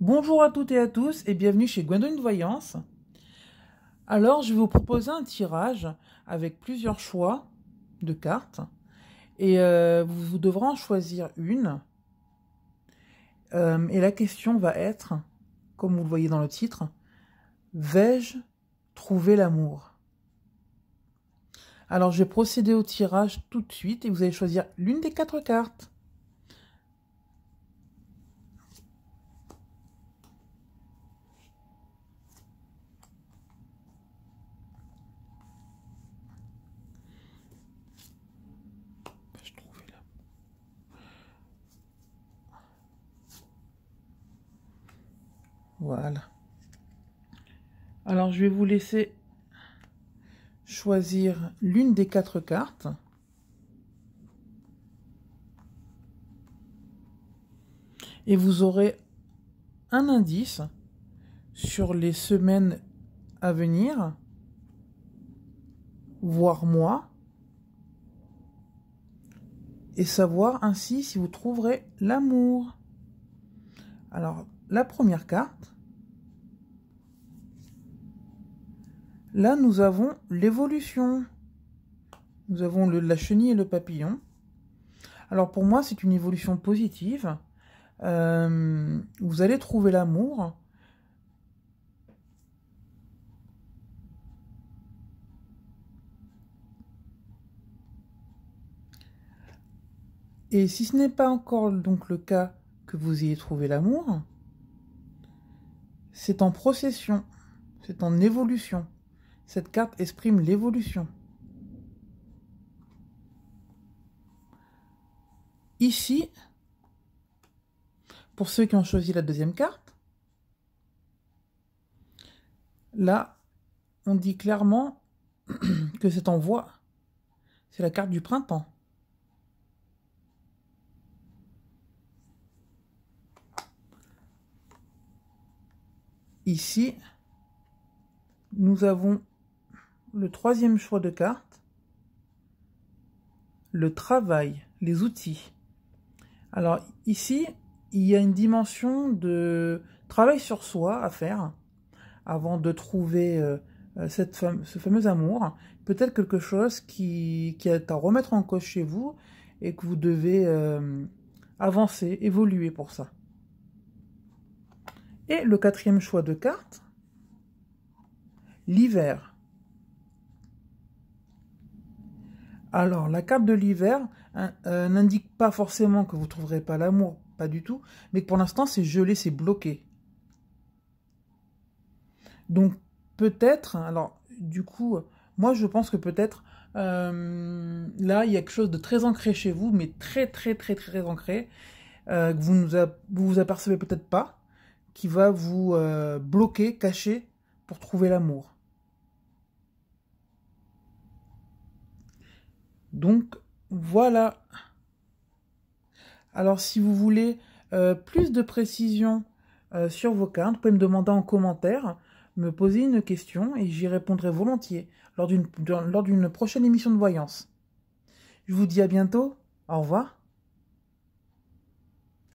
Bonjour à toutes et à tous et bienvenue chez Gwendoline Voyance. Alors je vais vous proposer un tirage avec plusieurs choix de cartes et vous devrez en choisir une. Et la question va être, comme vous le voyez dans le titre, vais-je trouver l'amour? Alors je vais procéder au tirage tout de suite et vous allez choisir l'une des quatre cartes. Voilà. Alors, je vais vous laisser choisir l'une des quatre cartes. Et vous aurez un indice sur les semaines à venir, voire mois, et savoir ainsi si vous trouverez l'amour. Alors, la première carte, là nous avons l'évolution, nous avons la chenille et le papillon. Alors pour moi c'est une évolution positive, vous allez trouver l'amour, et si ce n'est pas encore donc le cas que vous ayez trouvé l'amour, c'est en procession, c'est en évolution. Cette carte exprime l'évolution. Ici, pour ceux qui ont choisi la deuxième carte, là, on dit clairement que c'est en voie. C'est la carte du printemps. Ici, nous avons le troisième choix de carte, le travail, les outils. Alors ici, il y a une dimension de travail sur soi à faire avant de trouver ce fameux amour. Peut-être quelque chose qui est à remettre en cause chez vous et que vous devez avancer, évoluer pour ça. Et le quatrième choix de carte, l'hiver. Alors, la carte de l'hiver n'indique pas forcément que vous ne trouverez pas l'amour, pas du tout, mais pour l'instant, c'est gelé, c'est bloqué. Donc, peut-être, alors, du coup, moi, je pense que peut-être, là, il y a quelque chose de très ancré chez vous, mais très ancré, que vous apercevez peut-être pas, qui va vous bloquer, cacher, pour trouver l'amour. Donc, voilà. Alors, si vous voulez plus de précision sur vos cartes, vous pouvez me demander en commentaire, me poser une question, et j'y répondrai volontiers lors d'une prochaine émission de voyance. Je vous dis à bientôt, au revoir.